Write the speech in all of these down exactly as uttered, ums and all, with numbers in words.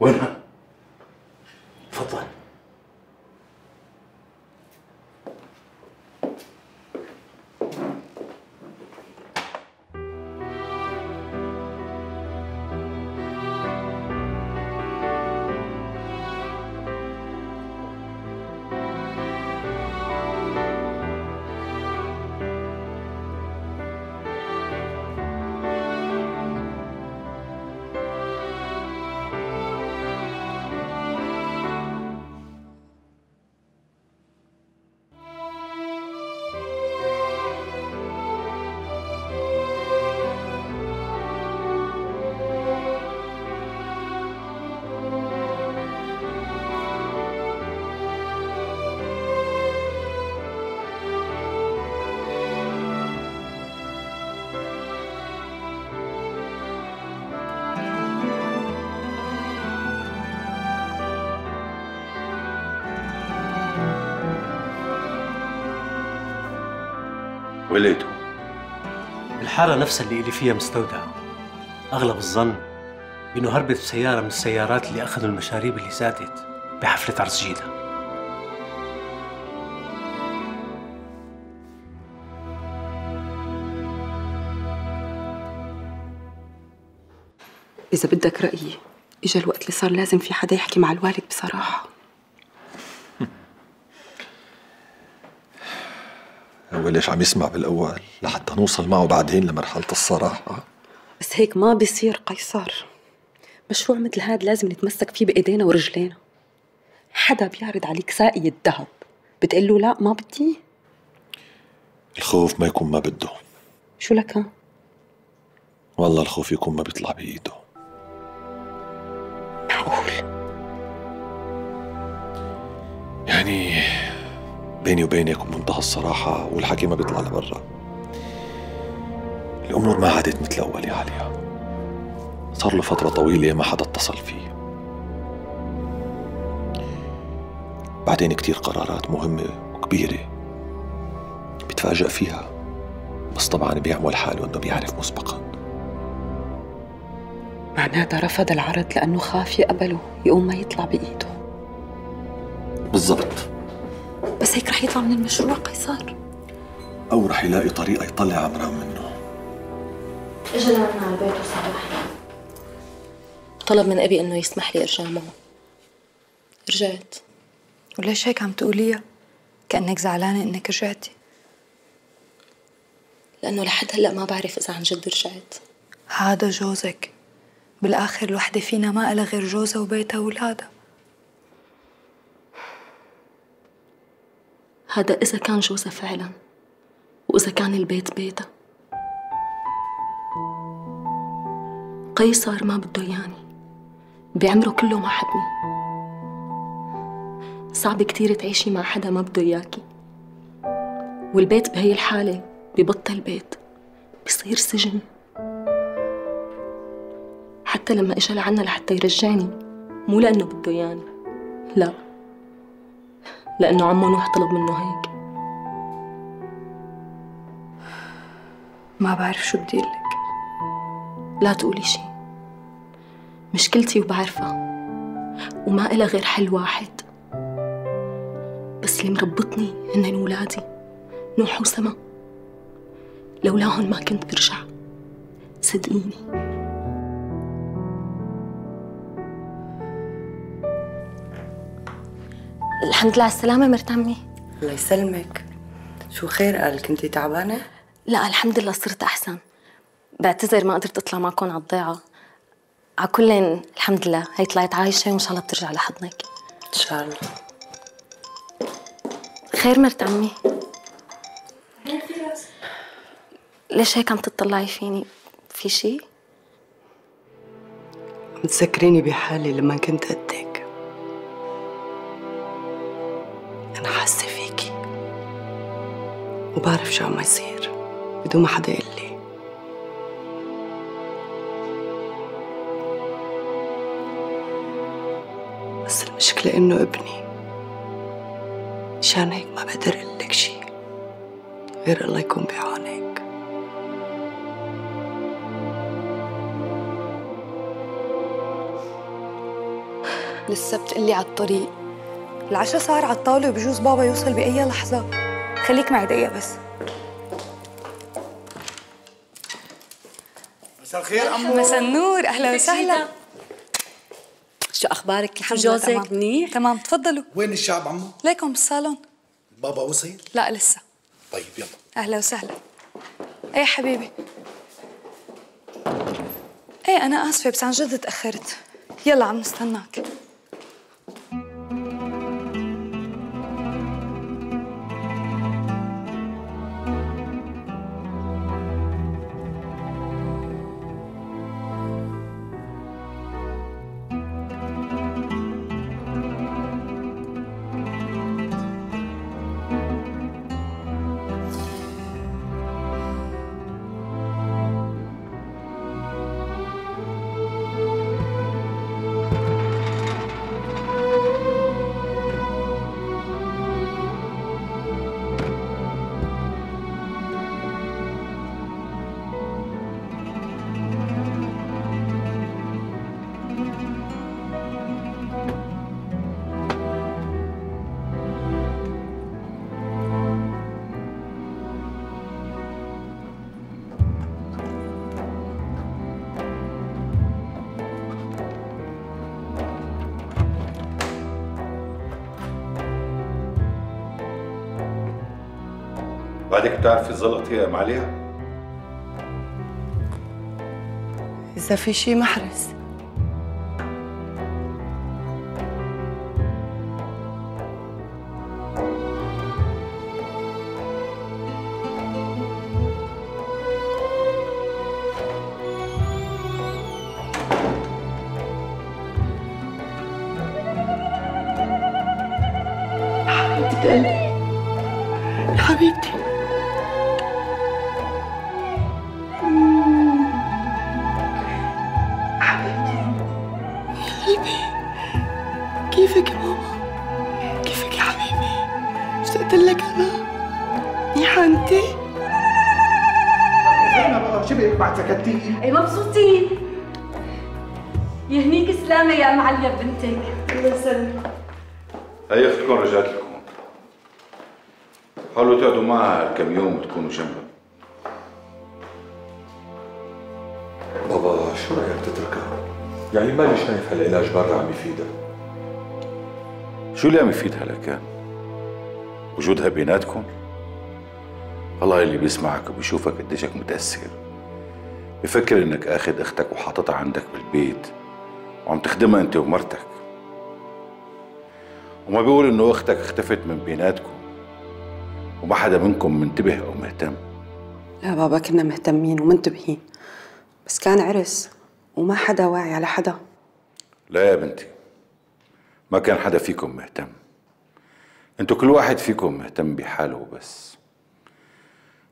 وينها؟ تفضل. وليته الحارة نفسها اللي إلي فيها مستودع. أغلب الظن إنه هربت سيارة من السيارات اللي أخذوا المشاريب اللي زادت بحفلة عرس جيدة. إذا بدك رأيي، إجا الوقت اللي صار لازم في حدا يحكي مع الوالد بصراحة. هو ليش عم يسمع بالاول؟ لحتى نوصل معه بعدين لمرحله الصراحه. بس هيك ما بيصير قيصر. مشروع مثل هاد لازم نتمسك فيه بايدينا ورجلينا. حدا بيعرض عليك ساقي الذهب بتقول له لا ما بدي؟ الخوف ما يكون ما بده. شو لك ها؟ والله الخوف يكون ما بيطلع بايده. معقول؟ يعني بيني وبينك ومنتهى الصراحة والحكي ما بيطلع لبرا. الأمور ما عادت مثل أول يا عليا. صار له فترة طويلة ما حدا اتصل فيه. بعدين كتير قرارات مهمة وكبيرة بتفاجأ فيها، بس طبعا بيعمل حاله إنه بيعرف مسبقا. معناتها رفض العرض لأنه خاف يقبله يقوم ما يطلع بإيده. بالضبط. بس هيك رح يطلع من المشروع قيصر، أو رح يلاقي طريقة يطلع عمران منه. إجا لعنا على البيت وصباحي طلب من أبي إنه يسمح لي أرجع معه. رجعت. وليش هيك عم تقوليها؟ كأنك زعلانة إنك رجعتي. لأنه لحد هلأ ما بعرف إذا عن جد رجعت. هذا جوزك، بالآخر الوحدة فينا ما إلها غير جوزها وبيتها وولادها. هذا إذا كان جوزها فعلا، وإذا كان البيت بيتها. قيصر ما بده ياني، بعمره كله ما حبني. صعب كتير تعيشي مع حدا ما بده إياكي، والبيت بهي الحالة ببطل بيت، بصير سجن. حتى لما إجا لعنا لحتى يرجعني، مو لأنه بده ياني، لا، لأنه عمو نوح طلب منه هيك. ما بعرف شو بدي لك. لا تقولي شي. مشكلتي وبعرفها، وما إلها غير حل واحد. بس اللي مربطني هن ولادي نوح وسما. لولاهن ما كنت برجع، صدقيني. الحمد لله على السلامة مرت عمي. الله يسلمك. شو خير قال؟ كنتي تعبانة؟ لا الحمد لله صرت أحسن. بعتذر ما قدرت أطلع معكم على الضيعة. على كل الحمد لله هي طلعت عايشة وإن شاء الله بترجع لحضنك. إن شاء الله. خير مرت عمي؟ ليش هيك عم تطلعي فيني؟ في شي؟ بتذكريني بحالي لما كنت قدك. أنا حاسة فيكي وبعرف شو عم يصير بدون ما حدا يقول لي. بس المشكلة إنه ابني، مشان هيك ما بقدر أقول لك شي غير الله يكون بعونك. للسبت اللي على الطريق. العشاء صار على الطاوله وبجوز بابا يوصل باي لحظه. خليك معي دقيقه بس. مساء الخير امو. مساء النور، اهلا وسهلا. شو اخبارك؟ الحمد لله تمام. جوزك منيح؟ تمام. تفضلوا. وين الشعب عمو؟ ليكم بالصالون. بابا وصل؟ لا لسه. طيب يلا. اهلا وسهلا. ايه حبيبي. ايه انا اسفه بس عن جد تاخرت. يلا عم نستناك. بعدك بتعرفي الزلطه يا ام عليا؟ اذا في شي محرز. حبيبتي قلبي، حبيبتي اي مبسوطين. يهنيك سلامة يا ام عليا بنتك. الله يسلمك. هي اختكم رجعت لكم. حاولوا تقعدوا معها كم يوم وتكونوا جنبها. بابا شو رايك تتركها؟ يعني ماني شايف هالعلاج برا عم يفيدها. شو اللي عم يفيدها لكان؟ وجودها بيناتكم؟ والله اللي بيسمعك وبيشوفك قديشك متاثر بفكر انك اخذ اختك وحاططها عندك بالبيت وعم تخدمها انت ومرتك، وما بيقول انه اختك اختفت من بيناتكم وما حدا منكم منتبه او مهتم. لا بابا كنا مهتمين ومنتبهين بس كان عرس وما حدا واعي على حدا. لا يا بنتي، ما كان حدا فيكم مهتم، انتو كل واحد فيكم مهتم بحاله وبس،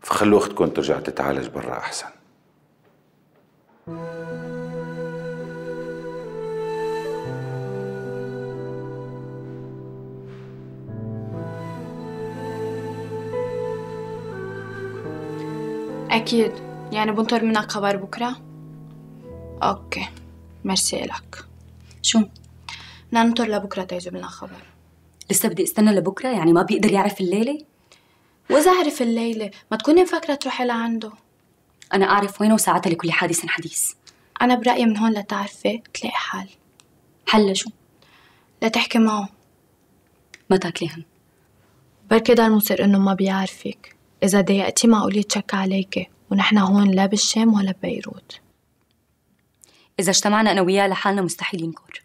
فخلوا اختكم ترجع تتعالج برا احسن. أكيد، يعني بنطر منك خبر بكرة؟ أوكي، مرسي لك. شو؟ بدنا ننطر لبكرة تيجيب لنا خبر. لسه بدي استنى لبكرة؟ يعني ما بيقدر يعرف الليلة؟ وإذا عرف الليلة، ما تكوني مفكرة تروحي لعنده. أنا أعرف وين وساعتها لكل حادث حديث. أنا برأيي من هون لتعرفي تلاقي حل. حل لشو؟ لتحكي معه. متى تلاقيهن؟ بركي ضل مصر إنه ما بيعرفك، إذا ضايقتي معقول يتشكى عليكي، ونحن هون لا بالشام ولا ببيروت. إذا اجتمعنا أنا وياه لحالنا مستحيل ينكر.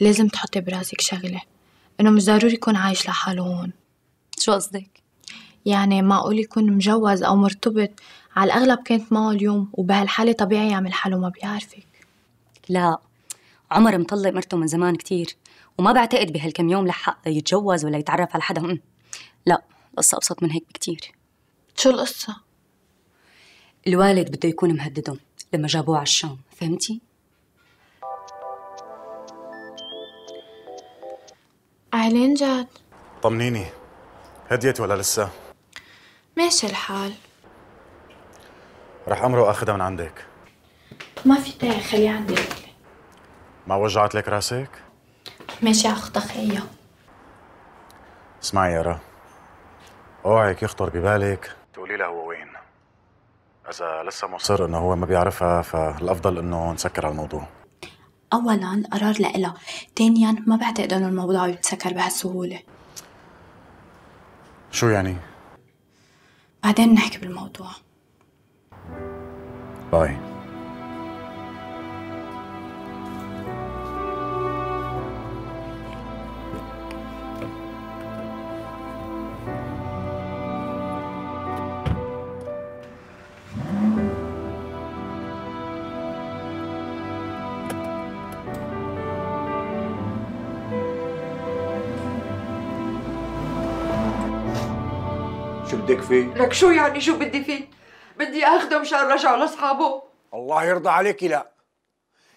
لازم تحطي براسك شغلة، إنه مش ضروري يكون عايش لحاله هون. شو قصدك؟ يعني معقول يكون مجوز أو مرتبط، على الأغلب كانت معه اليوم وبهالحالة طبيعي يعمل حاله ما بيعرفك. لا، عمر مطلق مرته من زمان كتير وما بعتقد بهالكم يوم لحق يتجوز ولا يتعرف على حدا. لا، القصة أبسط من هيك بكتير. شو القصة؟ الوالد بده يكون مهددهم لما جابوه على الشام، فهمتي؟ أهلين جاد. طمنيني، هديت ولا لسه؟ ماشي الحال. رح أمره وأخذها من عندك. ما في داعي، خليها عندي. ما وجعت لك راسك؟ ماشي على خطة خيّة. اسمعي يارا، اوعك يخطر ببالك تقولي لها هو وين. إذا لسه مصر إنه هو ما بيعرفها فالأفضل إنه نسكر على الموضوع. أولاً قرار لإلها، ثانياً ما بعتقد إنه الموضوع بيتسكر بهالسهولة. شو يعني؟ بعدين نحكي بالموضوع. باي. شو بدك فيه؟ لك شو يعني شو بدي فيه؟ بدي اخده مشان رجعه لاصحابه. الله يرضى عليكي لا.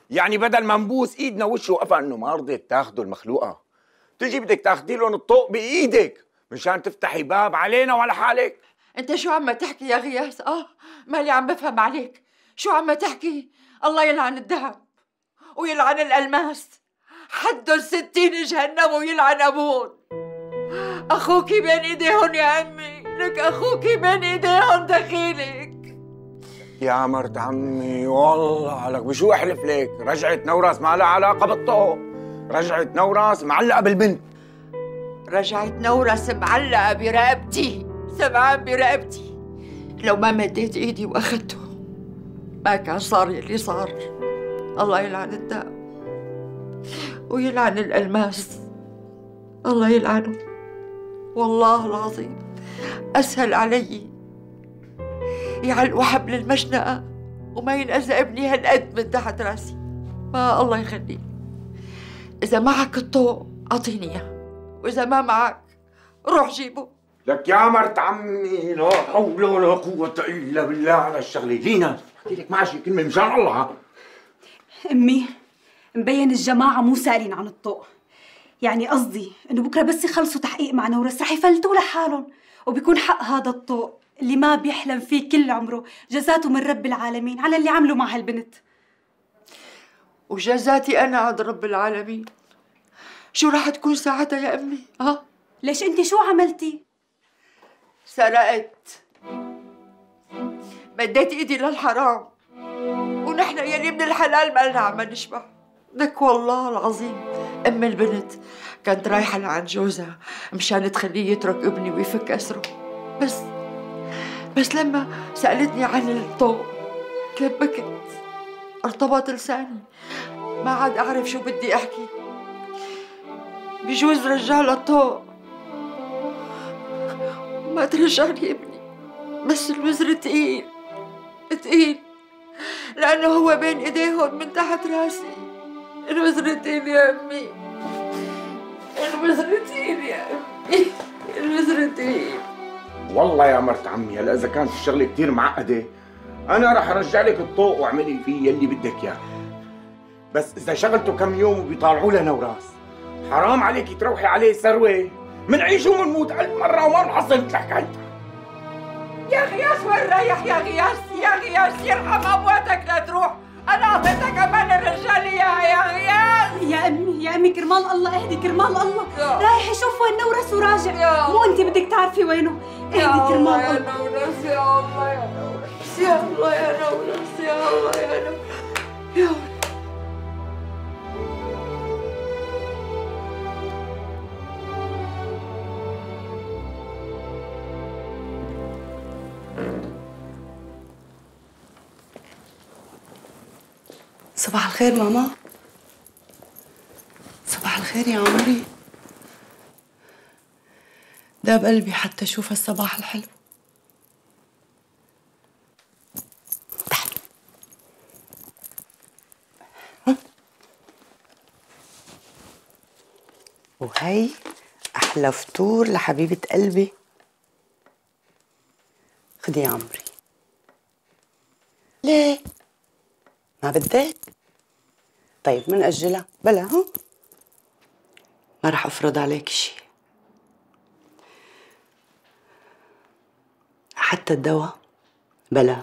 يعني بدل ما نبوس ايدنا وشه وقفا انه ما رضيت تاخده المخلوقه، تجي بدك تاخدي لهم الطوق بايدك مشان تفتحي باب علينا وعلى حالك. انت شو عم تحكي يا غياث؟ اه مالي عم بفهم عليك، شو عم تحكي؟ الله يلعن الذهب ويلعن الالماس، حدهم ستين جهنم ويلعن ابوهم. اخوكي بين ايديهم يا امي، لك اخوكي بين ايديهم دخيلك. يا مرت عمي والله عليك، بشو احلف لك رجعت نورس ما لها علاقه بالطوق، رجعت نورس معلقه بالبنت، رجعت نورس معلقه برقبتي، سمعان برقبتي. لو ما مديت ايدي واخدته ما كان صار يلي صار. الله يلعن الداء ويلعن الالماس، الله يلعنه. والله العظيم أسهل علي يعلقوا حبل المشنقة وما ينأذى ابني هالقد من تحت راسي. ما الله يخليك، إذا معك الطوق أعطيني إياه، وإذا ما معك روح جيبه. لك يا مرت عمي لا حول ولا قوة إلا بالله على الشغلة. لينا احكي لك معشي كلمة مشان الله. أمي مبين الجماعة مو سائلين عن الطوق، يعني قصدي إنه بكرة بس يخلصوا تحقيق مع نورس رح يفلتوا لحالهم، وبيكون حق هذا الطوق اللي ما بيحلم فيه كل عمره جزاته من رب العالمين على اللي عمله مع هالبنت. وجزاتي أنا عند رب العالمين. شو رح تكون ساعتها يا أمي؟ ها؟ ليش أنت شو عملتي؟ سرقت، مديت إيدي للحرام، ونحن يلي من الحلال ما لنا عم نشبع. لك والله العظيم أم البنت كانت رايحة لعند جوزها مشان تخليه يترك ابني ويفك أسره، بس بس لما سألتني عن الطوق تلبكت، ارتبط لساني، ما عاد أعرف شو بدي أحكي. بجوز رجع للطوق ما ترجع لي ابني، بس الوزر تقيل تقيل لأنه هو بين إيديهم من تحت راسي. الوزرتين يا أمي، الوزرتين يا أمي، الوزرتين. والله يا مرت عمي هلا إذا كانت الشغلة كتير معقدة أنا رح أرجع لك الطوق واعملي فيه يلي بدك إياه، بس إذا شغلته كم يوم وبيطالعوا لنا نوراس حرام عليك تروحي عليه ثروة، منعيش ومنموت ألف مرة وما بنحصل مثل حكايتك. يا غياث وين رايح يا غياث؟ يا غياث يرحم أمواتك لا تروح، أنا أعطيتك أمان الرجال إياها يا غياث. يا أمي يا أمي كرمال الله اهدي، كرمال الله رايح يشوف وين نورس وراجع، مو أنت بدك تعرفي وينه. اهدي كرمال الله. يا نورس يا الله يا نورس يا الله يا نورس يا الله يا نورس. صباح الخير ماما. صباح الخير يا عمري، داب قلبي حتى اشوف هالصباح الحلو. تعال. وهي احلى فطور لحبيبة قلبي. خدي يا عمري. ليه؟ ما بدك؟ طيب منأجلها بلا، ها؟ ما رح أفرض عليك شيء، حتى الدواء بلا،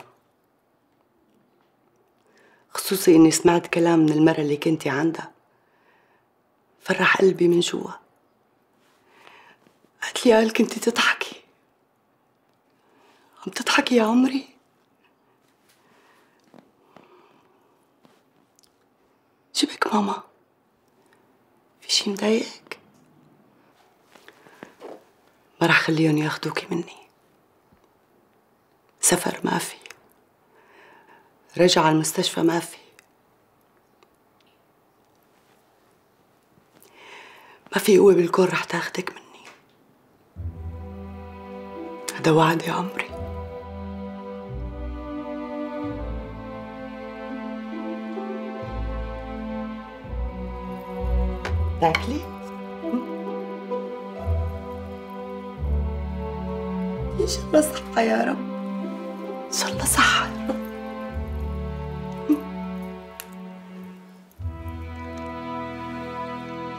خصوصي اني سمعت كلام من المرة اللي كنتي عندها، فرح قلبي من جوا. قالت لي هل كنتي تضحكي؟ عم تضحكي يا عمري؟ شبك ماما؟ في شي مضايقك؟ ما رح خليهم ياخدوكي مني، سفر ما في، رجع على المستشفى ما في، ما في قوة بالكون رح تاخدك مني، هذا وعد يا عمري. تاكلي؟ ان شاء الله صحة يا رب، ان شاء الله صحة يا رب.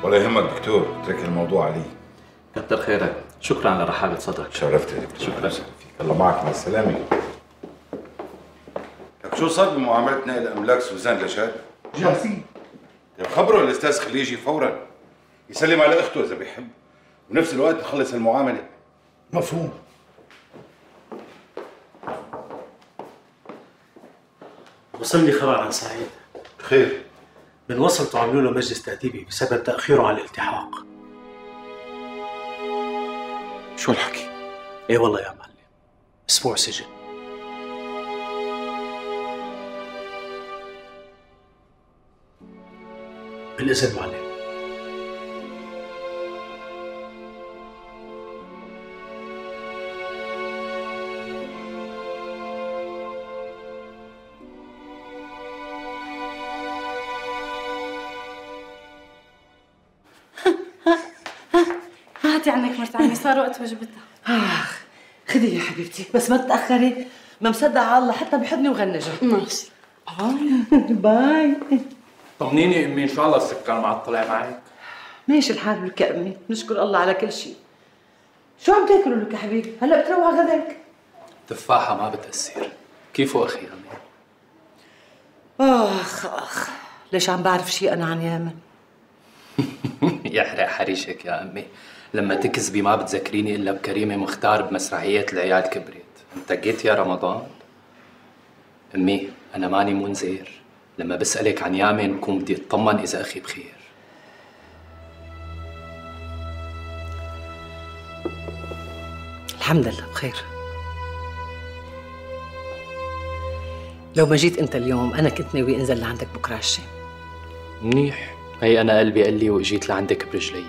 ولا يهمك دكتور، اترك الموضوع علي. كتر خيرك، شكرا على رحابة صدرك. شرفت يا دكتور. شكرا. الله معك، مع السلامة. لك شو صار بمعاملة نقل املاك سوزان لشاد؟ جاهزين. خبره الاستاذ خليجي فورا يسلم على اخته اذا بيحب، وبنفس الوقت نخلص المعاملة. مفهوم. وصلني خبر عن سعيد. بخير. من وصلته عملوا له مجلس تأديبي بسبب تأخيره على الالتحاق. شو الحكي؟ ايه والله يا معلم، اسبوع سجن. بالإذن معلم. صار وقت وجبتها. اخ خذي يا حبيبتي، بس ما تتاخري، ما مصدقه على الله حتى بحضني وغنجها. ماشي. باي. طمنيني امي، ان شاء الله السكر معطلة معك. ماشي الحال لك يا امي، نشكر الله على كل شيء. شو عم تاكلوا لك يا حبيبي؟ هلا بتروح غدك؟ تفاحه ما بتاثر، كيفه اخي امي. اخ اخ، ليش عم بعرف شيء انا عن يامن؟ يحرق حريشك يا امي، لما تكذبي ما بتذكريني الا بكريمه مختار بمسرحيه العيال كبريت. انت جيت يا رمضان؟ امي انا ماني منذر، لما بسالك عن يامن بكون بدي اطمن اذا اخي بخير. الحمد لله بخير. لو ما جيت انت اليوم انا كنت ناوي انزل لعندك بكره عشاء. منيح، هي انا قلبي قال لي واجيت لعندك برجلي.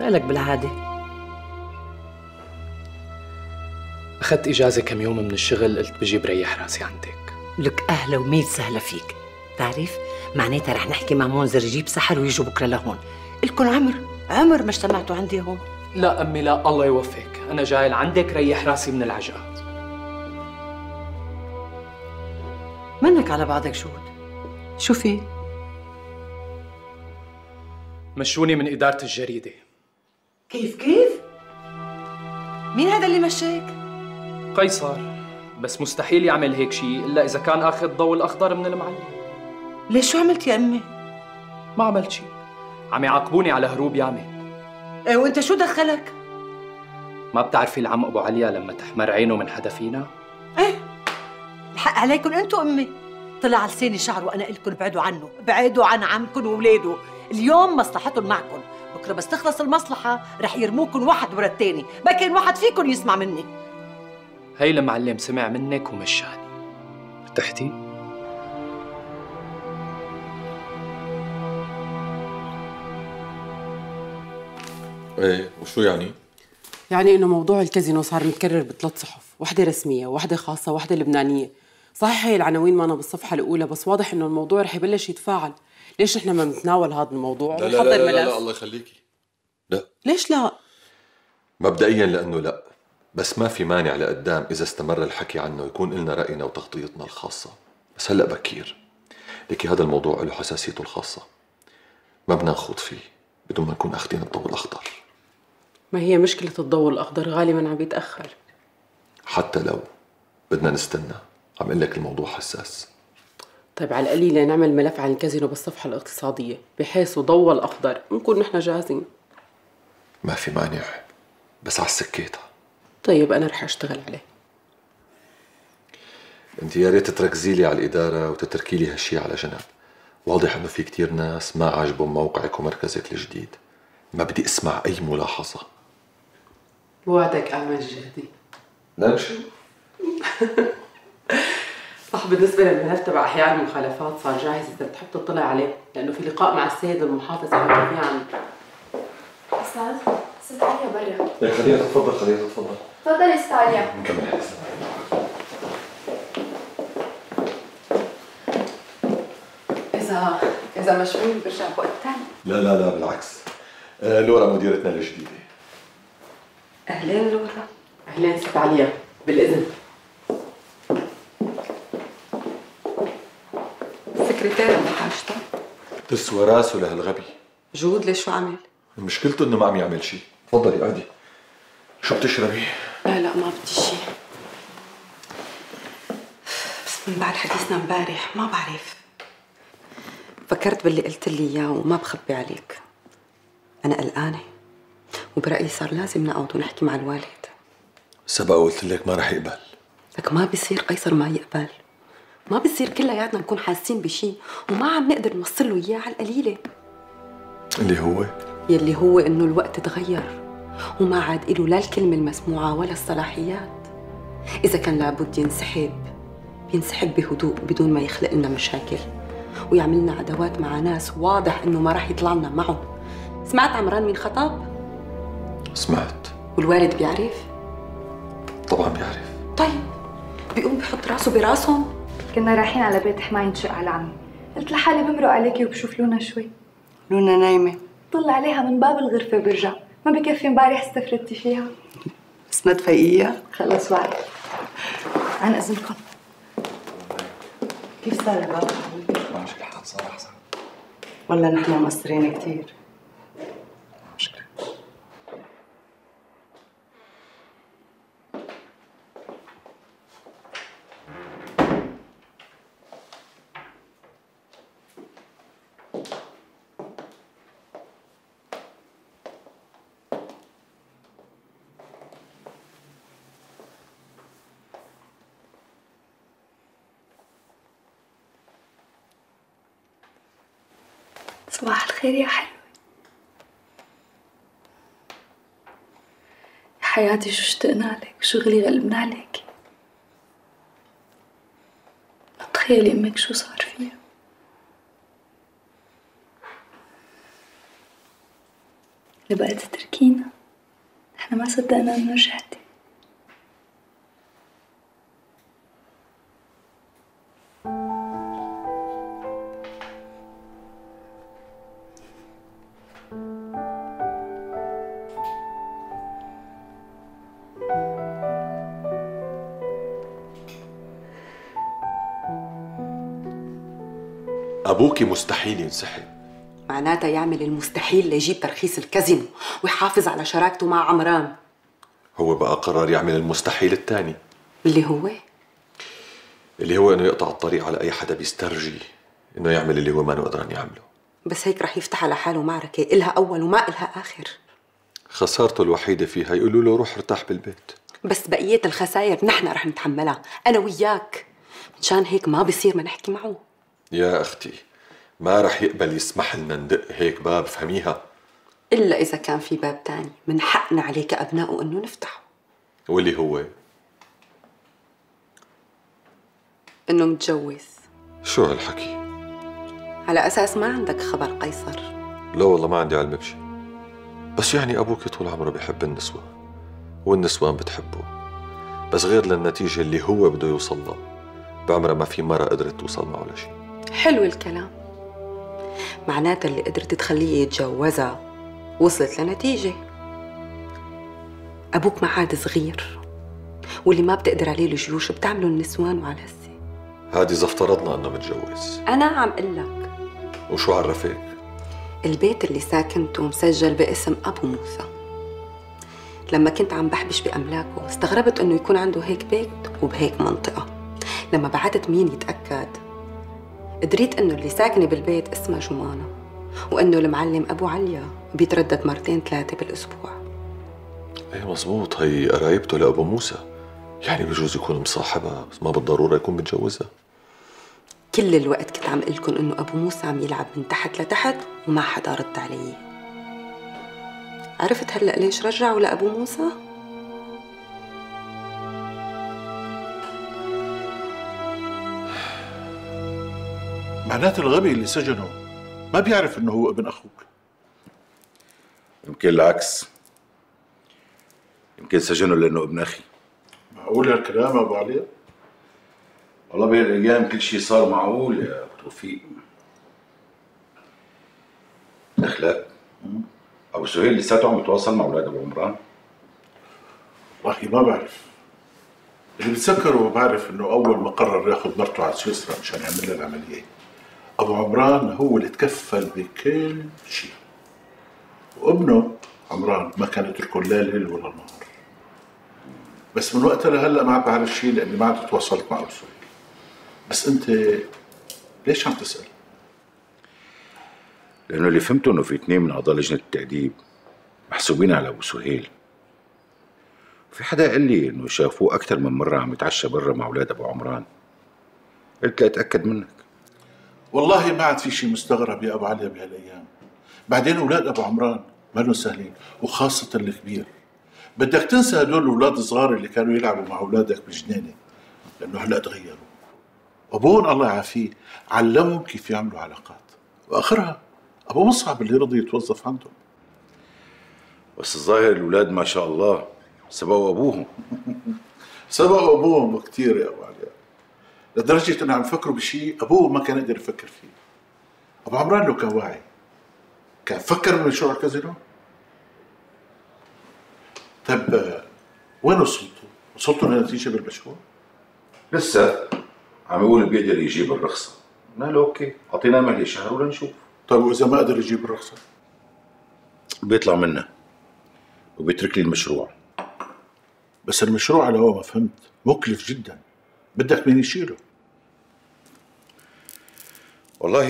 مالك بالعادة؟ أخذت إجازة كم يوم من الشغل، قلت بجي بريح راسي عندك. لك أهلا وميت سهلا فيك، تعرف؟ معناتها رح نحكي مع منذر يجيب سحر ويجوا بكرة لهون، إلكن عمر، عمر ما اجتمعتوا عندي هون. لا أمي لا، الله يوفقك، أنا جاي لعندك ريح راسي من العجقة. منك على بعضك جود، شو في؟ مشوني من إدارة الجريدة. كيف كيف؟ مين هذا اللي مشاك؟ قيصر، بس مستحيل يعمل هيك شيء إلا إذا كان آخذ ضوء الأخضر من المعلم. ليش شو عملت يا أمي؟ ما عملت شيء، عم يعاقبوني على هروب يامن. إيه وأنت شو دخلك؟ ما بتعرفي العم أبو علي لما تحمر عينه من حدا فينا؟ إيه؟ الحق عليكم أنتم أمي، طلع على لساني شعر وأنا قلتكم ابعدوا عنه، ابعدوا عن عمكم وأولاده، اليوم مصلحتهم معكم. بكره بس تخلص المصلحة رح يرموكن واحد ورا الثاني، ما كان واحد فيكن يسمع مني. هي المعلم سمع منك ومشاني. ارتحتي؟ ايه وشو يعني؟ يعني انه موضوع الكازينو صار متكرر بثلاث صحف، وحدة رسمية وحدة خاصة وحدة لبنانية. صحيح هي العناوين مانا بالصفحة الأولى، بس واضح انه الموضوع رح يبلش يتفاعل. ليش نحن ما بنتناول هذا الموضوع ونحضر ملف؟ لا لا, لا لا لا الله يخليكي. لا ليش لا؟ مبدئيا لانه لا، بس ما في مانع لقدام اذا استمر الحكي عنه يكون لنا راينا وتغطيتنا الخاصه، بس هلا بكير. لكي هذا الموضوع له حساسيته الخاصه، ما بدنا نخوض فيه بدون ما نكون اخذين الضوء الاخضر. ما هي مشكله الضوء الاخضر، غالبا عم بيتاخر. حتى لو بدنا نستنى، عم اقول لك الموضوع حساس. طيب على القليله نعمل ملف عن الكازينو بالصفحه الاقتصاديه بحيث ضوء الاخضر نكون نحن جاهزين. ما في مانع بس على السكيطه. طيب انا رح اشتغل عليه. انت يا ريت تركزي لي على الاداره وتتركي لي هالشيء على جنب. واضح انه في كثير ناس ما عاجبهم موقعك ومركزك الجديد. ما بدي اسمع اي ملاحظه. وعدك اعمل جهدي. لنشوف. صح. بالنسبه للملف تبع احياء المخالفات صار جاهز، اذا بتحب تطلع عليه، لانه في لقاء مع السيد المحافظ حكى فيه عن استاذ استاذ عليا برا. ايه خليها تتفضل خليها تتفضل. تفضلي استاذ عليا. نكمل حديثنا. اذا اذا مشغول برجع بوقت ثاني. لا لا لا بالعكس. آه لورا مديرتنا الجديده. اهلين لورا. اهلين ست عليا. بالاذن. السكرتير اللي حاجته تسوى راسه لهالغبي. جود ليش شو عمل؟ مشكلته انه ما عم يعمل شيء. تفضلي قعدي. شو بتشربي؟ لا لا ما بدي شيء. بس من بعد حديثنا امبارح ما بعرف. فكرت باللي قلت لي اياه وما بخبي عليك. انا قلقانه وبرايي صار لازم نقعد ونحكي مع الوالد. سبق وقلت لك ما رح يقبل. لك ما بيصير قيصر ما يقبل. ما بصير كلياتنا نكون حاسين بشيء وما عم نقدر نوصل له اياه على القليله. اللي هو؟ يلي هو انه الوقت تغير وما عاد له لا الكلمه المسموعه ولا الصلاحيات. اذا كان لابد ينسحب بينسحب بهدوء بدون ما يخلق لنا مشاكل ويعمل لنا عداوات مع ناس واضح انه ما راح يطلع لنا معهم. سمعت عمران مين خطب؟ سمعت. والوالد بيعرف؟ طبعا بيعرف. طيب بيقوم بحط راسه براسهم؟ كنا رايحين على بيت حماية شقة على عمي، قلت لحالي بمرق عليكي وبشوف لونا شوي. لونا نايمة. طلع عليها من باب الغرفة برجع، ما بكفي امبارح استفردتي فيها. بس ما تفيقيها؟ خلص وعد. عن اذنكم. كيف صار الباب حبيبي؟ ماشي الحال صار احسن. والله نحن مقصرين كثير. مشكلة. صباح الخير يا حلوة يا حياتي، شو اشتقنا لك، شغلي غلبنا عليك. تخيلي امك شو صار فيها. لبقى تتركينا، احنا ما صدقنا انه رجعتي. أبوكي مستحيل ينسحب. معناتها يعمل المستحيل ليجيب ترخيص الكازينو ويحافظ على شراكته مع عمران. هو بقى قرر يعمل المستحيل الثاني. اللي هو؟ اللي هو إنه يقطع الطريق على أي حدا بيسترجي إنه يعمل اللي هو ما إنه قدران يعمله. بس هيك رح يفتح على حاله معركة إلها أول وما إلها آخر. خسارته الوحيدة فيها يقولوا له روح ارتاح بالبيت. بس بقية الخسائر نحن رح نتحملها، أنا وياك. مشان هيك ما بصير ما نحكي معه. يا أختي ما رح يقبل يسمح لنا ندق هيك باب، فهميها. إلا إذا كان في باب تاني من حقنا عليه كأبنائه إنه نفتحه. واللي هو؟ إنه متجوز. شو هالحكي؟ على أساس ما عندك خبر قيصر؟ لا والله ما عندي علم بشي، بس يعني أبوك طول عمره بيحب النسوة والنسوان بتحبه، بس غير للنتيجة اللي هو بده يوصل لها. بعمرها ما في مرة قدرت توصل معه لشي. حلو الكلام. معناتها اللي قدرت تخليه يتجوزها وصلت لنتيجة. أبوك ما عاد صغير، واللي ما بتقدر عليه الجيوش بتعمله النسوان وعلى هسي. هادي إذا افترضنا إنه متجوز. أنا عم قل لك. وشو عرفك؟ البيت اللي ساكنته مسجل باسم أبو موسى. لما كنت عم بحبش بأملاكه استغربت إنه يكون عنده هيك بيت وبهيك منطقة. لما بعتت مين يتأكد دريت انه اللي ساكنه بالبيت اسمها جمانة، وانه المعلم ابو عليا بيتردد مرتين ثلاثه بالاسبوع. ايه مزبوط، هي قرايبته لابو موسى، يعني بجوز يكون مصاحبها بس ما بالضروره يكون متجوزها. كل الوقت كنت عم قلكن انه ابو موسى عم يلعب من تحت لتحت وما حدا رد علي. عرفت هلا ليش رجعوا لابو موسى؟ معناته الغبي اللي سجنه ما بيعرف انه هو ابن اخوك. يمكن العكس، يمكن سجنه لانه ابن اخي. معقول هالكلام يا ابو علي؟ والله بهالايام كل شيء صار معقول يا ابو توفيق. اخلاق ابو سهيل لساته عم يتواصل مع اولاد ابو عمران. والله ما بعرف، اللي بتذكره بعرف انه اول ما قرر ياخذ مرته على سويسرا مشان يعمل لها العمليه ابو عمران هو اللي تكفل بكل شيء، وابنه عمران ما كان يتركه لا ليل ولا نهار. بس من وقتها لهلا ما عم بعرف شيء لاني ما عم تواصلت مع ابو سهيل. بس انت ليش عم تسال؟ لانه اللي فهمته انه في اثنين من اعضاء لجنه التاديب محسوبين على ابو سهيل. في حدا قال لي انه شافوه اكثر من مره عم يتعشى برا مع اولاد ابو عمران. قلت لأتأكد منك. والله ما عاد في شيء مستغرب يا ابو علي بهالايام، بعدين اولاد ابو عمران مالهم سهلين وخاصه الكبير. بدك تنسى هدول الاولاد الصغار اللي كانوا يلعبوا مع اولادك بالجنينه، لانه هلا تغيروا. ابوهم الله يعافيه علمهم كيف يعملوا علاقات، واخرها ابو مصعب اللي رضي يتوظف عندهم. بس الظاهر الاولاد ما شاء الله سبقوا ابوهم. سبقوا ابوهم كثير يا ابو علي، لدرجه انه عم يفكروا بشيء ابوه ما كان يقدر يفكر فيه. ابو عمران لو كان واعي كان فكر من مشروع الكازينو. طيب وين وصلتوا؟ وصلتوا لنتيجه بالمشروع؟ لسه عم يقول بيقدر يجيب الرخصه، قلنا له اوكي، اعطيناه مهله شهر ولنشوف. طيب واذا ما قدر يجيب الرخصه؟ بيطلع منا وبيترك لي المشروع. بس المشروع على هو ما فهمت مكلف جدا، بدك مين يشيله؟ والله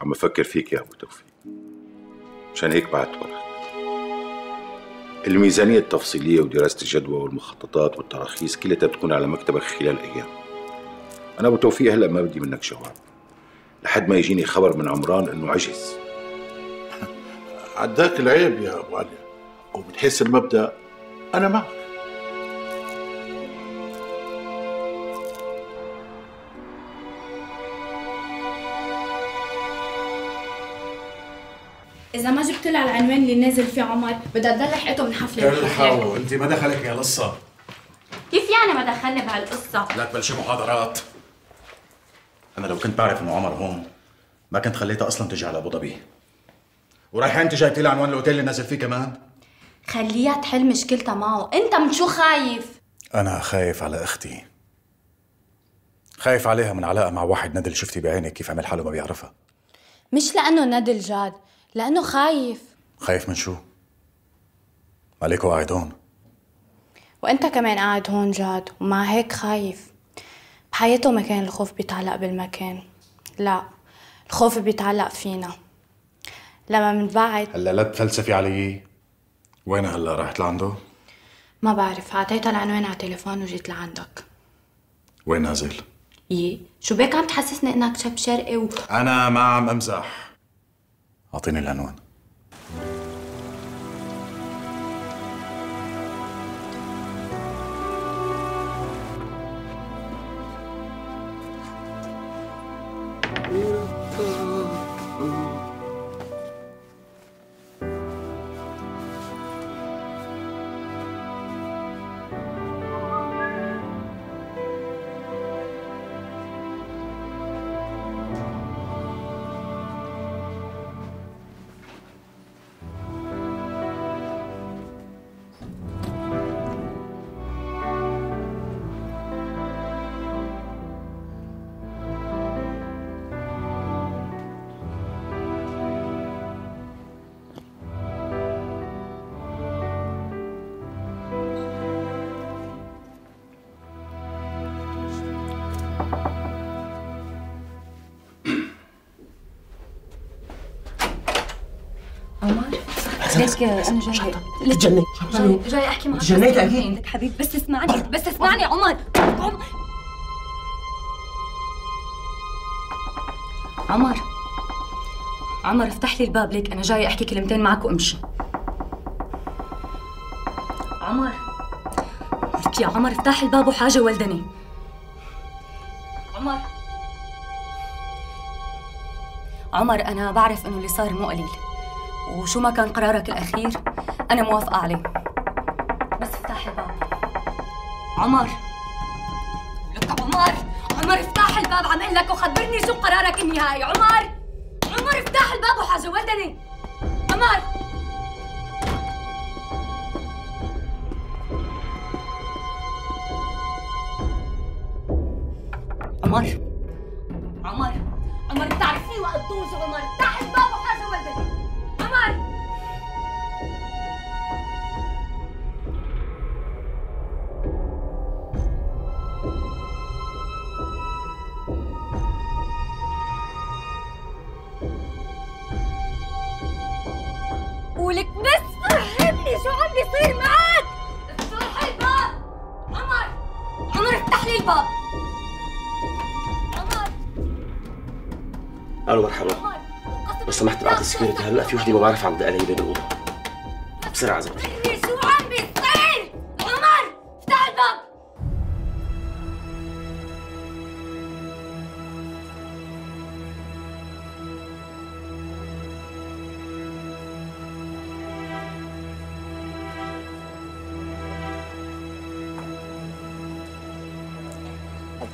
عم بفكر فيك يا ابو توفيق، مشان هيك بعت ورق. الميزانيه التفصيليه ودراسه الجدوى والمخططات والتراخيص كلها بتكون على مكتبك خلال ايام. انا ابو توفيق هلا ما بدي منك جواب لحد ما يجيني خبر من عمران انه عجز. عداك العيب يا ابو علي، ومن حيث المبدا انا معك. إذا ما جبت لها العنوان اللي نازل فيه عمر بدها تضل حقته من حفلة من حفلة. أنت ما دخلك بهالقصة. كيف يعني ما دخلني بهالقصة؟ لا تبلشي محاضرات. أنا لو كنت بعرف إنه عمر هون ما كنت خليتها أصلاً تجي على أبو ظبي. ورايحة أنت جايبتي لها عنوان الأوتيل اللي نازل فيه كمان؟ خليها تحل مشكلتها معه، أنت من شو خايف؟ أنا خايف على أختي. خايف عليها من علاقة مع واحد ندل شفتي بعينك كيف عمل حاله ما بيعرفها. مش لأنه ندل جاد، لأنه خايف. خايف من شو؟ مالكوا قاعد هون وأنت كمان قاعد هون جاد، ومع هيك خايف. بحياته ما كان الخوف بيتعلق بالمكان، لا الخوف بيتعلق فينا لما منبعد. هلا لا تفلسفي علي. وين هلا رحت لعنده؟ ما بعرف، عطيتها العنوان على تليفون وجيت لعندك. وين نازل؟ يي شو بيك عم تحسسني إنك شاب شرقي و... أنا ما عم أمزح. أعطيني العنوان. عمر ليك انا جاي لتجنن جاي احكي معك تجنيت اكيد حبيبي بس اسمعني بس اسمعني عمر عمر عمر افتح لي الباب ليك انا جاي احكي كلمتين معك وامشي عمر لك يا عمر افتح الباب وحاجه ولدني عمر عمر انا بعرف انه اللي صار مو قليل وشو ما كان قرارك الاخير انا موافقه عليه بس افتح الباب عمر لك عمر عمر افتح الباب عم اقول لك وخبرني شو قرارك النهائي عمر عمر افتح الباب وحاجه ولدني عمر عمر عمر عمر بتعرفي وقت طوز عمر افتح الباب وحاجه ولدني عمر ولك بس فهمني شو عم بيصير معك افتح الباب عمر عمر افتح لي الباب عمر الو مرحبا لو سمحت بعد السكيورتي هلا في وحده ما بعرف عم تدق علي بين الاوضه بسرعه اذا بدك فهمني شو عم بيصير عمر افتح الباب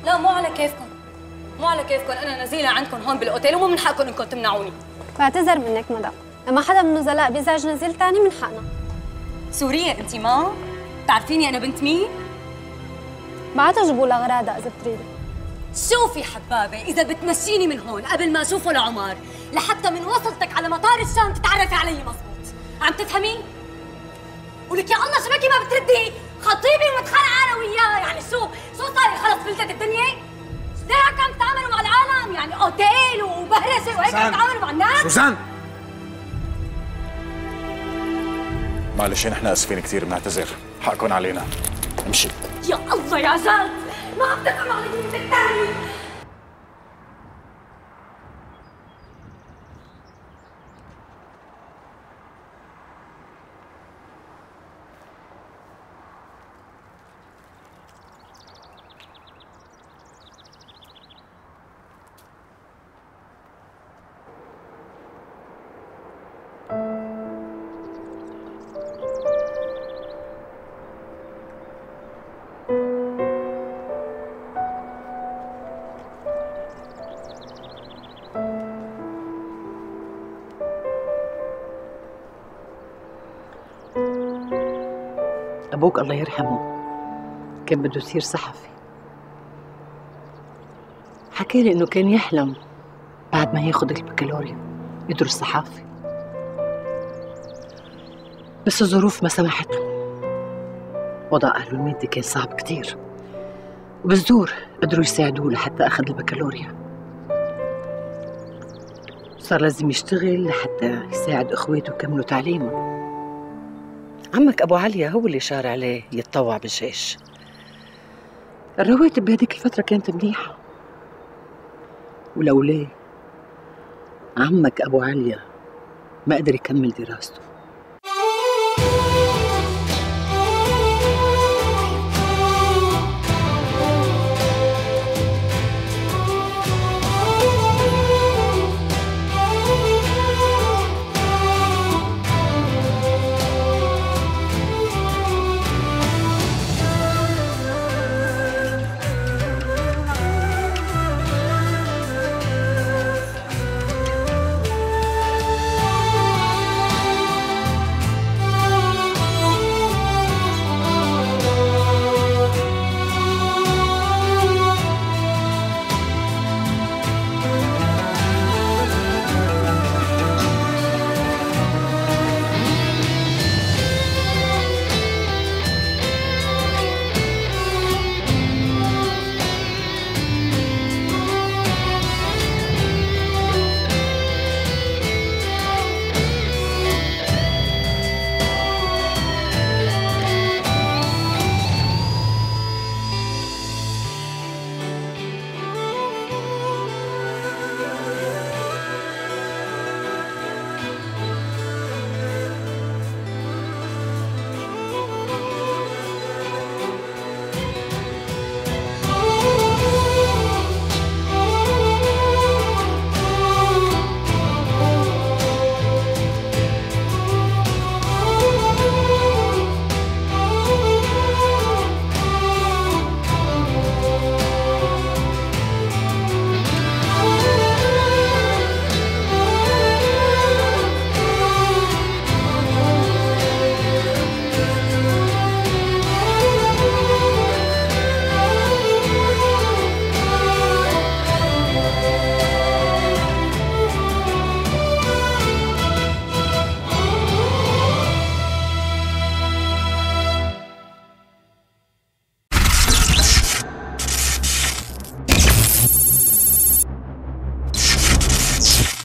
لا مو على كيفكم مو على كيفكم انا نزيله عندكم هون بالاوتيل ومو من حقكم انكم تمنعوني بعتذر منك مدام لما حدا من النزلاء بيزعج نزيل ثاني من حقنا سوريه انت ما بتعرفيني انا بنت مين بعتها جيبوا لها غراده اذا بتريدي شوفي حبابه اذا بتمشيني من هون قبل ما اشوفه لعمر لحتى من وصلتك على مطار الشام تتعرفي علي مظبوط عم تفهمي ولك يا الله شبكي ما بتردي خطيبي ومتخانقه انا وياه يعني شو شو صار خلص فلتت الدنيا؟ ليه هيك عم تتعاملوا مع العالم يعني اوتيل وبهرجه وهيك عم تتعاملوا مع الناس؟ سوزان معلش نحن اسفين كثير بنعتذر حقكم علينا امشي يا الله يا جد ما عم تفهم علي انت الثاني أبوك الله يرحمه كان بده يصير صحفي حكى لي إنه كان يحلم بعد ما ياخد البكالوريا يدرس صحافي بس الظروف ما سمحته وضع أهله المادي كان صعب كتير وبالزور قدروا يساعدوه لحتى أخذ البكالوريا صار لازم يشتغل لحتى يساعد إخواته يكملوا تعليمه عمك أبو علي هو اللي شار عليه يتطوع بالجيش الرواتب بهذيك الفترة كانت منيحة ولو ليه عمك أبو علي ما قدر يكمل دراسته